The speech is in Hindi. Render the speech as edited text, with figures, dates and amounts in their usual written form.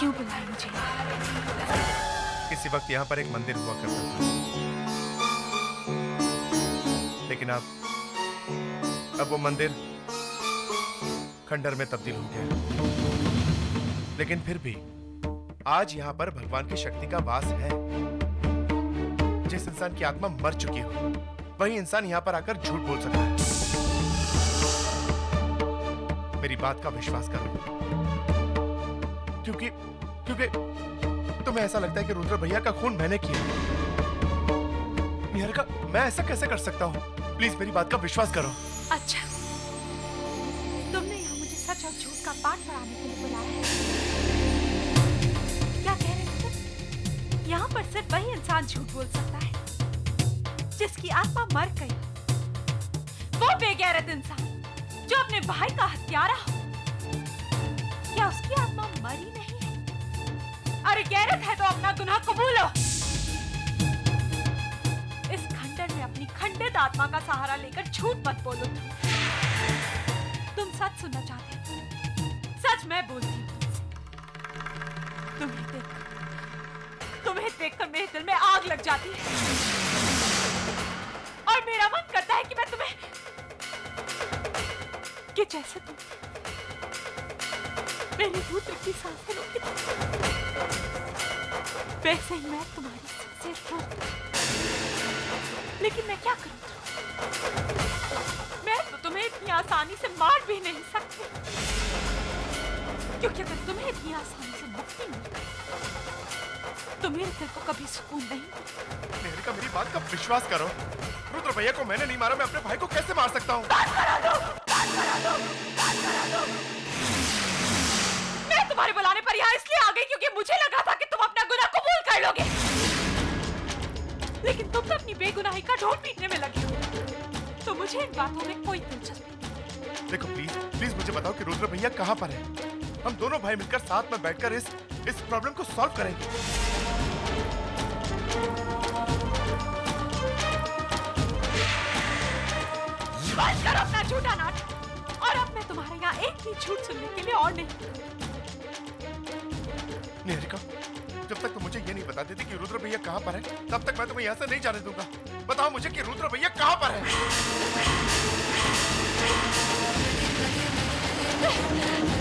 क्यों बुलाया मुझे? किसी वक्त यहाँ पर एक मंदिर हुआ करता था, लेकिन अब वो मंदिर खंडर में तब्दील हो गया। लेकिन फिर भी आज यहाँ पर भगवान की शक्ति का वास है। जिस इंसान की आत्मा मर चुकी हो वही इंसान यहाँ पर आकर झूठ बोल सकता है। मेरी बात का विश्वास करो, क्योंकि तुम्हें ऐसा लगता है कि रुद्र भैया का खून मैंने किया। निहारिका, मैं ऐसा कैसे कर सकता हूँ? प्लीज मेरी बात का विश्वास करो। अच्छा, तुमने यहाँ मुझे सच और झूठ का पाठ पढ़ाने के लिए बुलाया है। क्या कह रहे थे? यहाँ पर सिर्फ वही इंसान झूठ बोल सकता है जिसकी आत्मा मर गई। वो बेगैरत इंसान जो अपने भाई का हत्यारा हो, क्या उसकी आत्मा मरी नहीं है? अरे गैरत है तो अपना गुनाह कबूल हो। इस खंडर में अपनी खंडित आत्मा का सहारा लेकर झूठ मत बोलो। तुम सच सुनना चाहते हो? सच मैं बोलती हूँ। तुम्हें देखकर मेरे दिल में आग लग जाती है और मेरा मन करता है कि मैं तुम्हें कि जैसे तुम मेरे पुत्र की सांसें रोकी थी, वैसे ही मैं तुम्हारी सांसें रोकूं। लेकिन मैं क्या करूं? मैं तो तुम्हें इतनी आसानी से मार भी नहीं सकती, क्योंकि अगर तुम्हें इतनी आसानी से मुक्ति मिलती तो मेरे दिल को कभी सुकून नहीं मिलता। निहारिका, मेरी बात का विश्वास करो। रुद्र भैया को मैंने नहीं मारा, मैं अपने भाई को कैसे मार सकता हूँ? मैं तुम्हारे बुलाने पर यहाँ इसलिए आ गई क्योंकि मुझे लगा था कि तुम अपना गुनाह कबूल कर लोगे, लेकिन तुम तो अपनी बेगुनाही का ढोल पीटने में लगे हो, तो मुझे इन बातों में कोई दिलचस्पी नहीं। देखो प्लीज मुझे बताओ कि रुद्र भैया कहाँ पर है। हम दोनों भाई मिलकर साथ में बैठकर इस प्रॉब्लम को सॉल्व करेंगे। बस करो अपना झूठा नाटक, और अब मैं तुम्हारे यहाँ एक भी झूठ सुनने के लिए और नहीं। निहारिका, जब तक तुम मुझे ये नहीं बताते थे कि रुद्र भैया कहाँ पर है, तब तक मैं तुम्हें यहाँ से नहीं जाने दूंगा। बताओ मुझे कि रुद्र भैया कहाँ पर है।